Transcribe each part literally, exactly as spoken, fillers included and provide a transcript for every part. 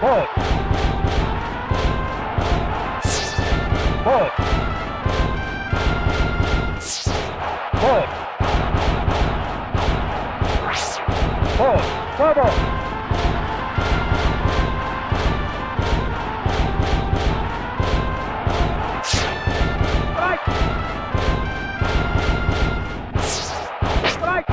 Bolt. Bolt. Bolt. Bolt. Double. Strike. Strike.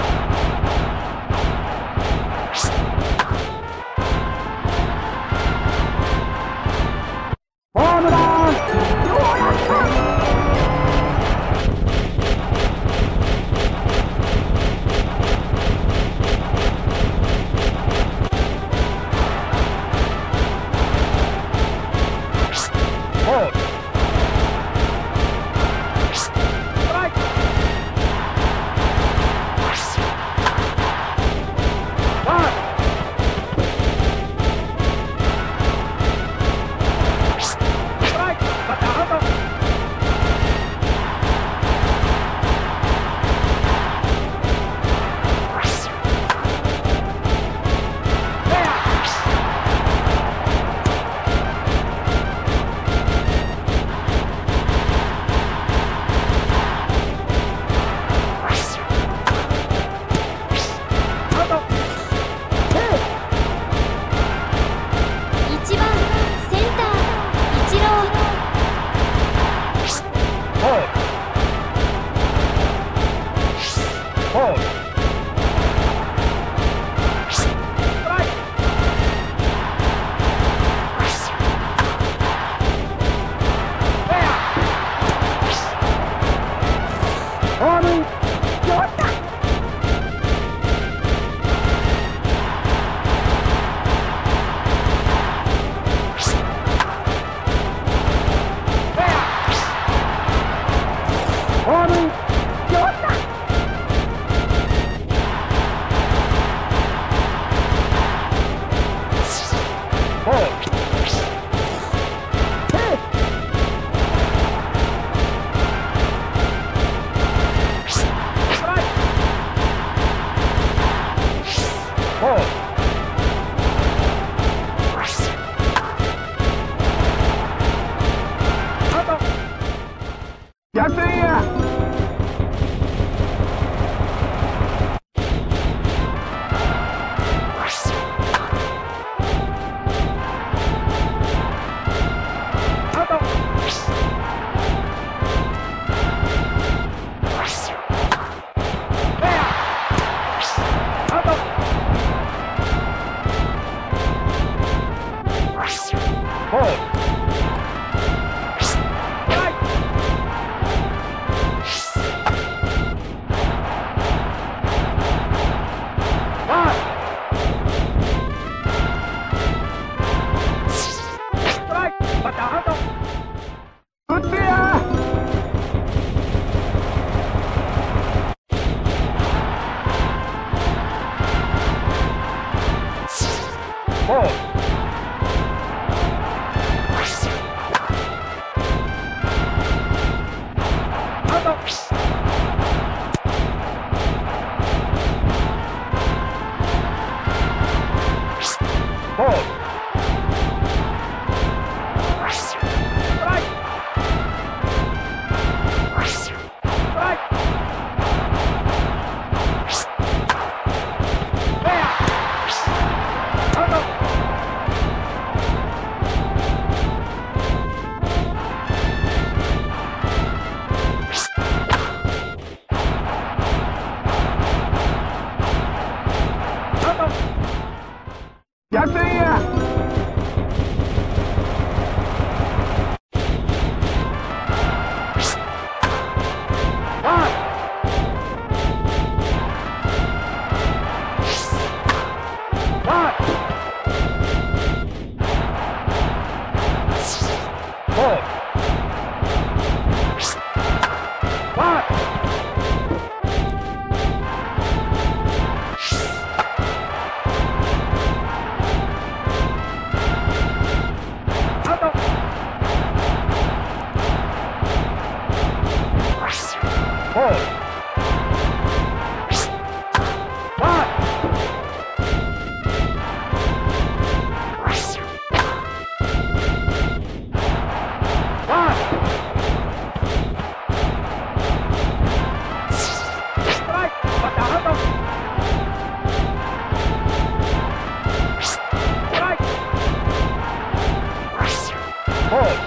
Oh!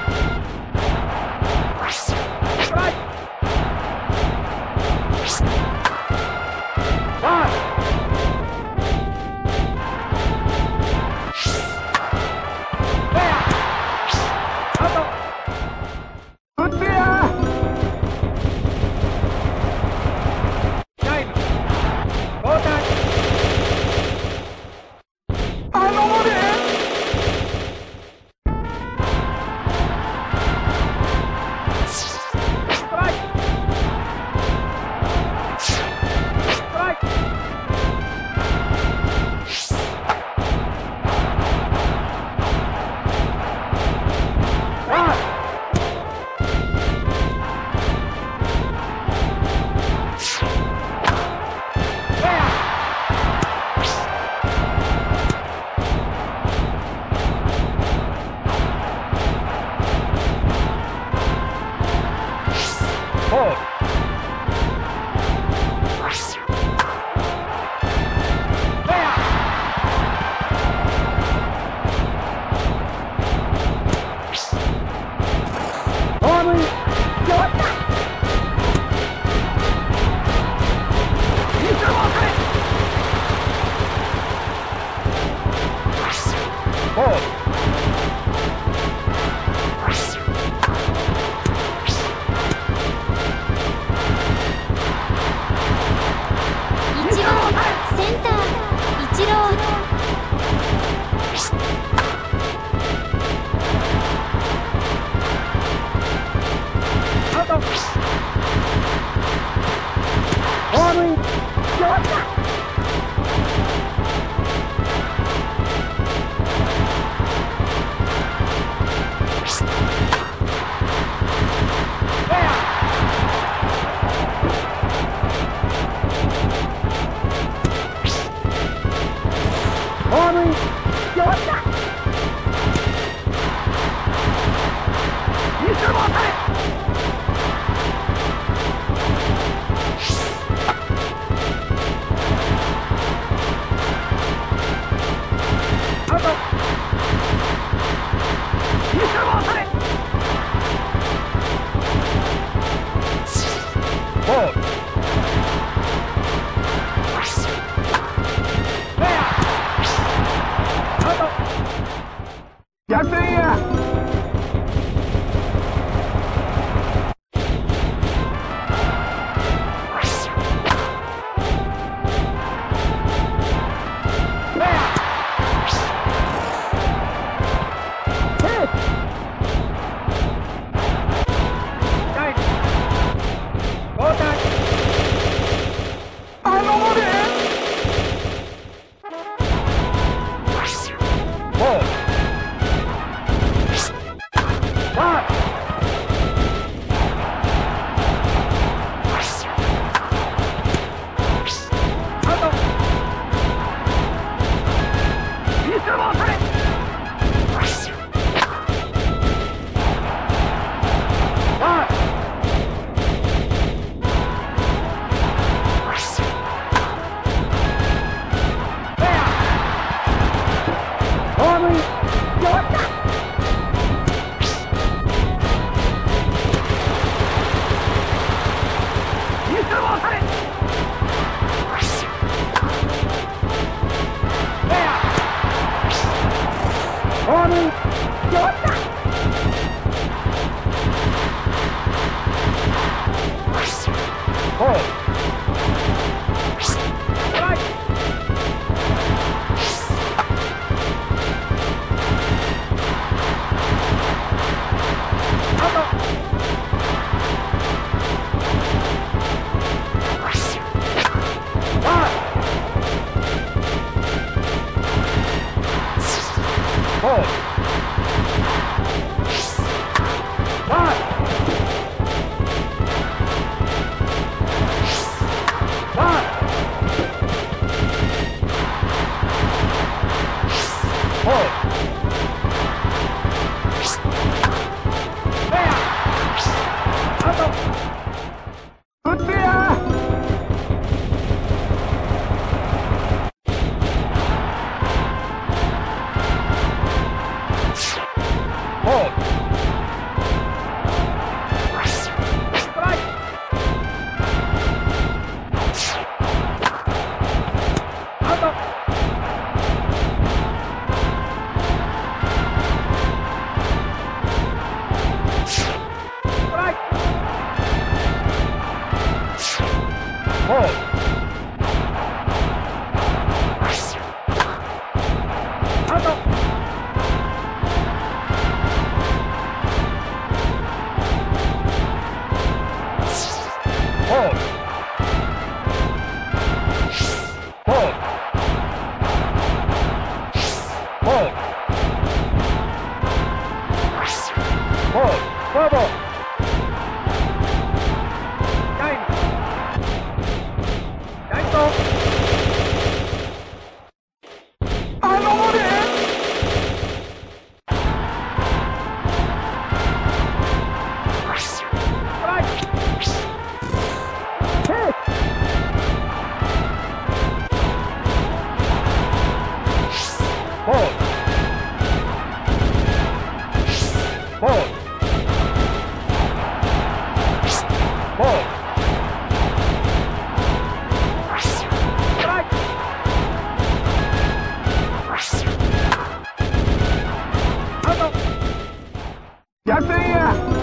जाते नहीं है।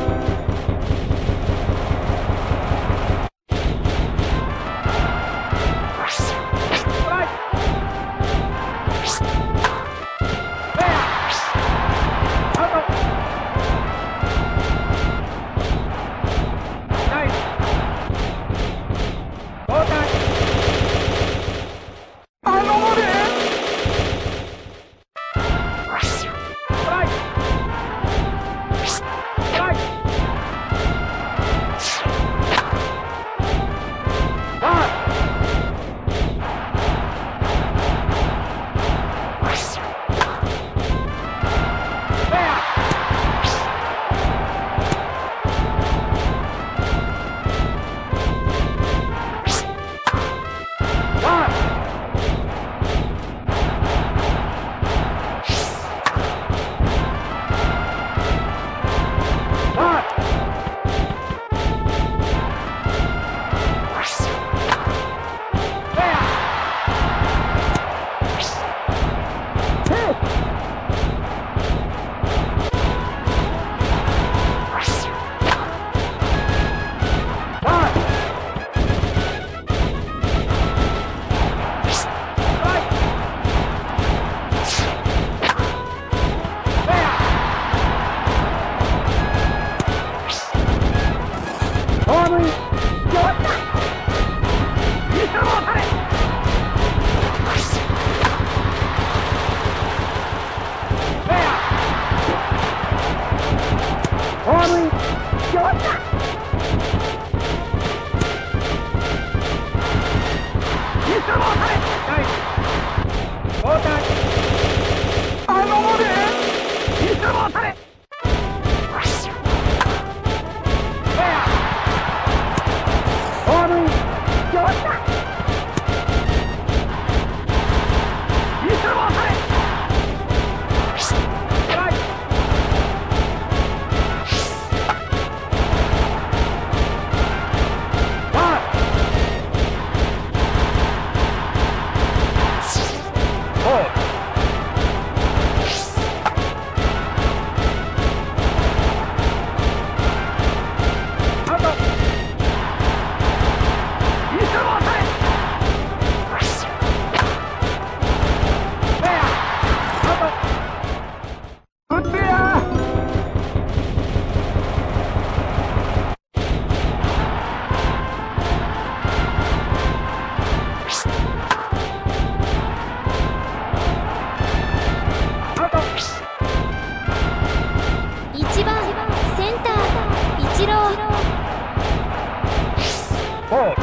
Oh!